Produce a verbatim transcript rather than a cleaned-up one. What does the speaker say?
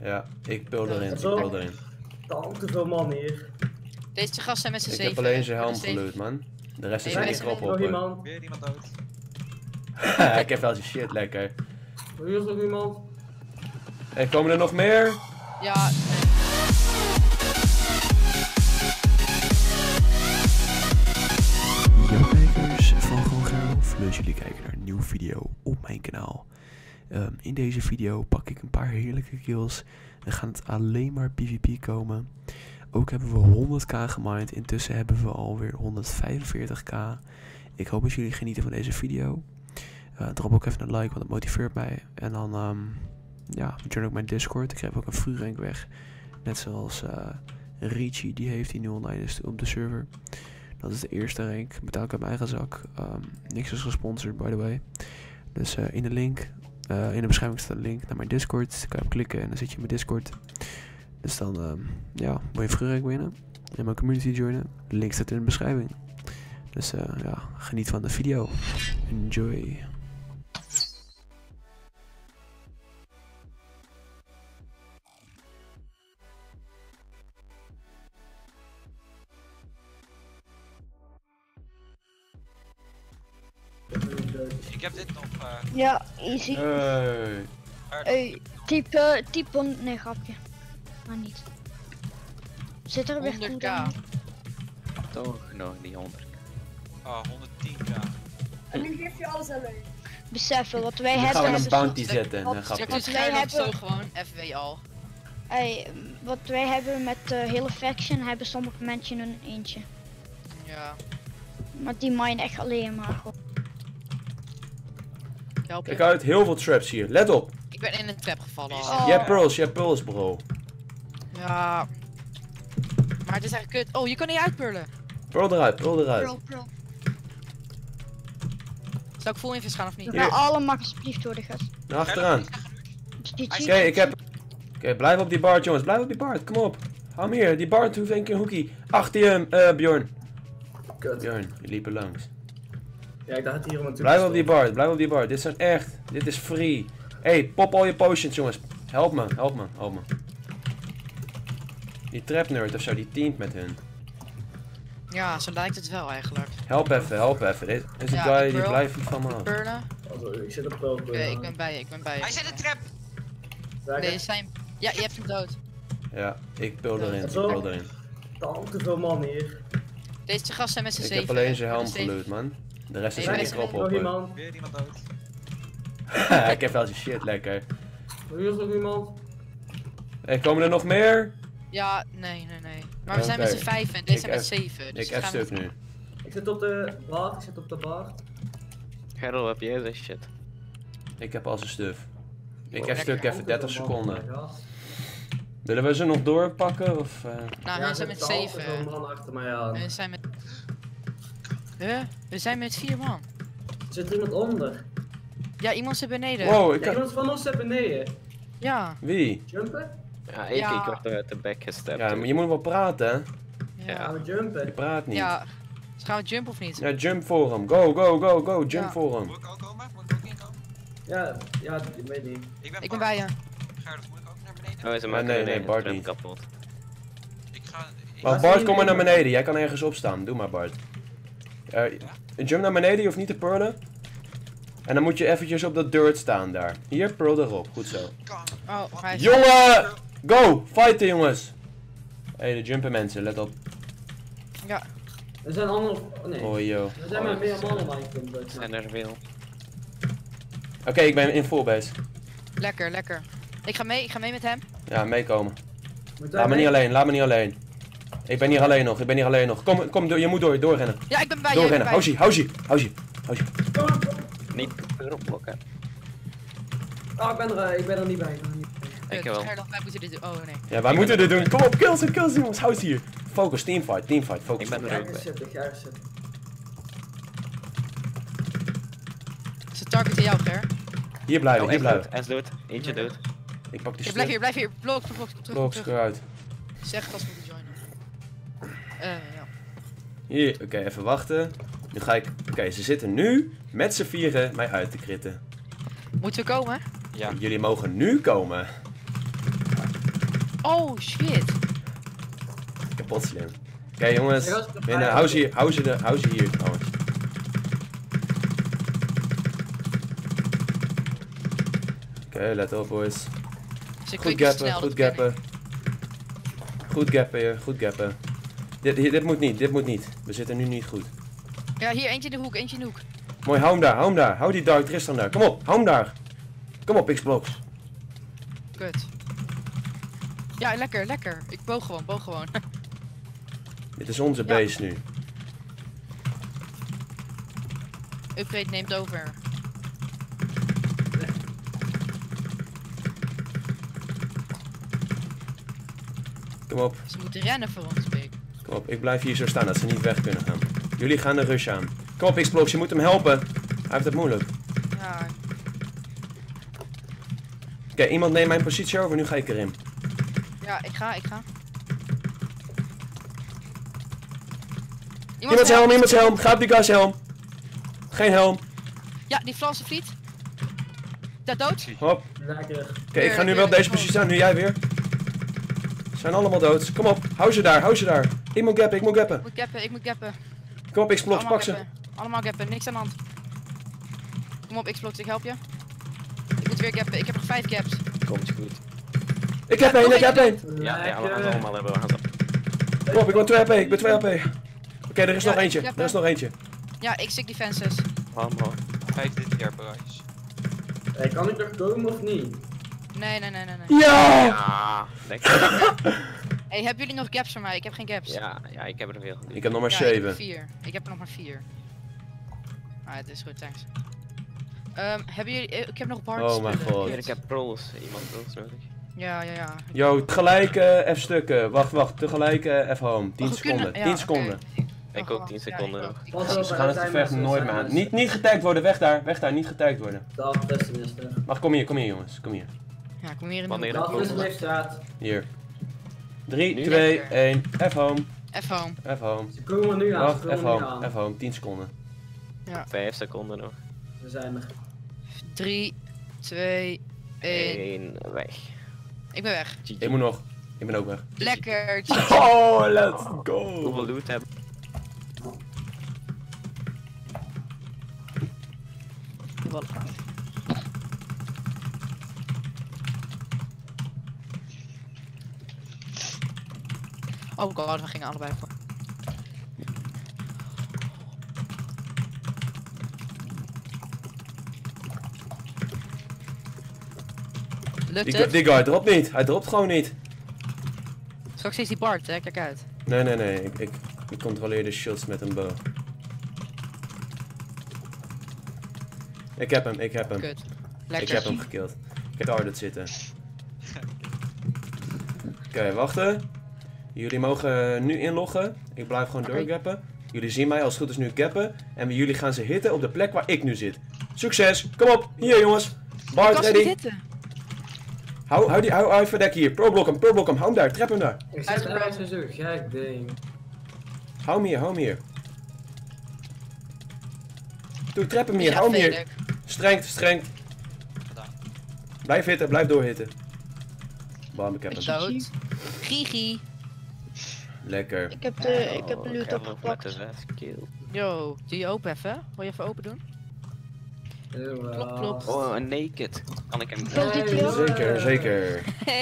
Ja, ik pil erin, ik pil erin. Al te veel man hier. Deze gasten zijn met z'n zeven. Ik heb alleen zijn helm geloot, man. De rest is in die krop op. Weer iemand dood. Ik heb wel zijn shit lekker. Hier is nog iemand. Hey, komen er nog meer? Ja. Yo kijkers van GewoonGerlof, leuk jullie kijken naar een nieuwe video op mijn kanaal. Um, in deze video pak ik een paar heerlijke kills. Dan gaan het alleen maar PvP komen. Ook hebben we honderd k gemined. Intussen hebben we alweer honderdvijfenveertig k. Ik hoop dat jullie genieten van deze video. Uh, drop ook even een like, want het motiveert mij. En dan um, ja, join ook mijn Discord. Ik geef ook een free rank weg. Net zoals uh, Richie, die heeft die nu online is op de server. Dat is de eerste rank. Betaal ik uit mijn eigen zak. Um, niks is gesponsord, by the way. Dus uh, in de link... Uh, in de beschrijving staat een link naar mijn Discord. Dan kan je hem klikken en dan zit je in mijn Discord. Dus dan, uh, ja, wil je vrugrank winnen en mijn community joinen. De link staat in de beschrijving. Dus uh, ja, geniet van de video. Enjoy. Ik heb dit nog. Uh... Ja, easy. Hey. Hey, type, type on... Nee, grapje. Maar niet. Zit er weer goed aan? Toch nog niet honderd. Ah, honderdtien k. En nu geef je alles aan leuk. Beseffen, wat wij hebben... gaan we een bounty zetten, een grapje. Wat wij hebben... zo gewoon, F W al. Hey, wat wij hebben met de hele faction, hebben sommige mensen een eentje. Ja. Maar die mine echt alleen maar. Ik uit heel veel traps hier, let op! Ik ben in een trap gevallen. Oh. Je hebt pearls, je hebt pearls, bro. Ja. Maar het is echt kut. Oh, je kan niet uitpurlen. Pearl eruit, pearl eruit. Pearl, pearl. Zou ik full invis gaan of niet? Nou, allemaal alsjeblieft door de gast. Naar achteraan. Oké, okay, ik heb... Oké, okay, blijf op die Bart, jongens, blijf op die Bart, kom op. Hou hem hier, die Bart hoeft één keer een hoekie. Achter je hem, uh, Bjorn. Kut. Bjorn, je liep er langs. Ja, ik dacht hier om natuurlijk. Blijf op die bar, blijf op die bar. Dit zijn echt, dit is free. Hey, pop al je potions, jongens. Help me, help me, help me. Die trap nerd ofzo, die teamt met hun. Ja, zo lijkt het wel eigenlijk. Help even, help even. Dit is een guy die blijft niet van me af. Oh, ik zit op pearl. Oké, ik ben bij je, ik ben bij je. Hij zit in de trap! Nee, zijn... Ja, je hebt hem dood. Ja, ik pearl erin, ik pearl erin. Al te veel man hier. Deze gasten zijn met z'n zeven. Ik heb alleen zijn helm geloot, man. De rest is in die krop op. Weer iemand dood. Ik heb wel zijn shit lekker. Hier is nog iemand. Hey, komen er nog meer? Ja, nee, nee, nee. Maar we zijn met z'n vijf en deze zijn met zeven. Dus ik F-stuk nu. Ik zit op de bar, ik zit op de bar. Gerlof, heb jij deze shit? Ik heb al zijn stuf. Ik F-stuk even dertig seconden. Willen we ze nog doorpakken? Of, uh... Nou, we zijn met zeven. We zijn met... Huh? We zijn met vier man. Zit iemand onder? Ja, iemand zit beneden. Wow, ik ja, kan... Iemand van ons zit beneden. Ja. Wie? Jumpen? Ja, ik, ja. ik word er uit de back gestapt. Ja, maar je moet wel praten, hè? Ja. Gaan we jumpen? Je praat niet. Ja. Dus gaan we jumpen of niet? Ja, jump voor hem. Go, go, go, go. Jump ja. voor hem. Moet ik ook komen? Moet ik ook inkomen? Ja, ja, ik weet niet. Ik ben, ik ben bij je. Gerlof, moet ik ook naar beneden? Oh, ze maken nee, nee, Bart niet. Kapot. Ik ga... Ik maar Bart, kom maar naar beneden. Jij kan ergens opstaan. Doe maar, Bart. Uh, jump naar beneden, je hoeft niet te pearlen. En dan moet je eventjes op dat dirt staan daar. Hier, pearl erop, goed zo. Oh, jongen! Go! Fighten, jongens! Hé, hey, de jumpen mensen, let op. Ja. Er zijn allemaal... Oh, nee. Oh, yo. Er zijn oh, maar meer mannen waar je kunt zijn er veel. Oké, okay, ik ben in full base. Lekker, lekker. Ik ga mee, ik ga mee met hem. Ja, meekomen. Laat mee? me niet alleen, laat me niet alleen. Ik ben hier alleen nog, ik ben hier alleen nog. Kom, kom, je moet door, doorrennen. Ja, ik ben bij je. Doorrennen, Housie, Housie, Housie, Housie. Niet erop blokken. Oh, ik ben er, ik ben er niet bij. Ik wel. Wij moeten dit doen, oh nee. Ja, wij moeten dit doen. Kom op, kills en kills jongens, Housie hier. Focus, teamfight, teamfight, focus. Ik ben er ook bij. Ze targeten jou, Ger. Hier blijven, hier blijven. Hij is dood, eentje dood. Ik pak die shit. Blijf hier, blijf hier. Blok, blok, terug. Blok, eruit. Zeg het als we moeten joinen. Uh, ja. Hier, oké, okay, even wachten. Nu ga ik... Oké, okay, ze zitten nu met z'n vieren mij uit te kritten. Moeten we komen? Ja. Jullie mogen nu komen. Oh shit. Kapot slim. Oké okay, jongens, binnen. Hou ze hier, hou ze, de, hou ze hier trouwens. Oké, okay, let op boys. Goed gappen, goed gappen. Goed gappen, goed gappen. Dit, hier, dit moet niet, dit moet niet. We zitten nu niet goed. Ja, hier, eentje in de hoek, eentje in de hoek. Mooi, hou hem daar, hou hem daar. Hou die Dark Tristan daar. Kom op, hou hem daar. Kom op, Xbox. Kut. Ja, lekker, lekker. Ik boog gewoon, boog gewoon. Dit is onze ja. base nu. Upgrade neemt over. Kom op. Ze moeten rennen voor ons, Big. Kom op, ik blijf hier zo staan dat ze niet weg kunnen gaan. Jullie gaan de rush aan. Kom op, Xbox, je moet hem helpen. Hij heeft het moeilijk. Ja. Oké, okay, iemand neemt mijn positie over, nu ga ik erin. Ja, ik ga, ik ga. Iemands helm, iemands helm. Ga op die gashelm. Geen helm. Ja, die Franse vliet. Dat dood. Hop. Oké, okay, ik ga nu wel op deze positie staan, nu jij weer. Ze zijn allemaal dood. Kom op, hou ze daar, hou ze daar. Ik moet gappen, ik moet gappen. Ik moet gappen, ik moet gappen. Kom op, Xbox, pak ze. Allemaal gappen, niks aan de hand. Kom op, Xbox, ik help je. Ik moet weer gappen, ik heb nog vijf gaps. Komt goed. Ik heb één, ik heb één. Ja, ja, we gaan ze allemaal hebben, we gaan ze. Kom op, ik ben twee H P, ik ben twee H P. Oké, okay, er is ja, nog eentje, er is nog eentje. Ja, ik stick defenses. Man, man. Kijk dit keer prijs. Hey, kan ik er komen of niet? Nee, nee, nee, nee, nee. Ja! Ja denk ik. Hey, hebben jullie nog gaps voor mij? Ik heb geen gaps. Ja, ja ik heb er nog heel veel. Ik heb nog maar zeven. Ja, ik, ik heb er nog maar vier. Ah, het is goed, thanks. Um, hebben jullie... Ik heb nog bards. Oh mijn god. Ja, ik heb prols. Iemand prols nodig. Ja, ja, ja. Yo, tegelijk uh, F stukken. Wacht, wacht. Tegelijk uh, F home. tien oh, seconden. tien ja, seconden. Okay. Ik ook tien seconden. Ja, ik ook. Ik dus we gaan het gevecht nooit meer aan. Niet, niet getagd worden. Weg daar. Weg daar. Niet getagd worden. Dat beste is er. Wacht, kom hier. Kom hier, jongens. Kom hier. Ja, kom hier in de hoek. Hier. drie, twee, één, F home. F home. F home. Ze komen nu aan. Wacht, F home. F home. tien seconden. Ja. vijf seconden nog. We zijn er. drie, twee, één. Weg. Ik ben weg. Ik moet nog. Ik ben ook weg. Lekker. Oh, let's go. Hoeveel loot hebben we? Oh god, we gingen allebei voor. Lukt het? Die guy dropt niet, hij dropt gewoon niet. Straks is die Bart, hè? Kijk uit. Nee, nee, nee, ik, ik, ik controleer de shields met een bow. Ik heb hem, ik heb hem. Kut. Lekker. Ik heb hem gekild. Ik heb hard zitten. Oké, okay, wachten. Jullie mogen nu inloggen. Ik blijf gewoon okay. doorgappen. Jullie zien mij als het goed is nu gappen. En jullie gaan ze hitten op de plek waar ik nu zit. Succes! Kom op! Hier jongens! Bart, ready! Hou, hou die hou even dek hier. Pro-block hem, pro-block hem. Hou hem daar, trap hem daar. Ik zit eruit en zo gek ding. Hou hem hier, hou hem hier. Doe, trap hem hier, hou hem hier. Strengt, strengt. Blijf hitten, blijf doorhitten. Bam, ik heb hem. Gigi. Lekker. Ik heb de, ik heb de loot opgepakt. Yo, doe je open even? Wil je even open doen? Klop, klop. Oh, een naked. Kan ik hem? Zeker, zeker.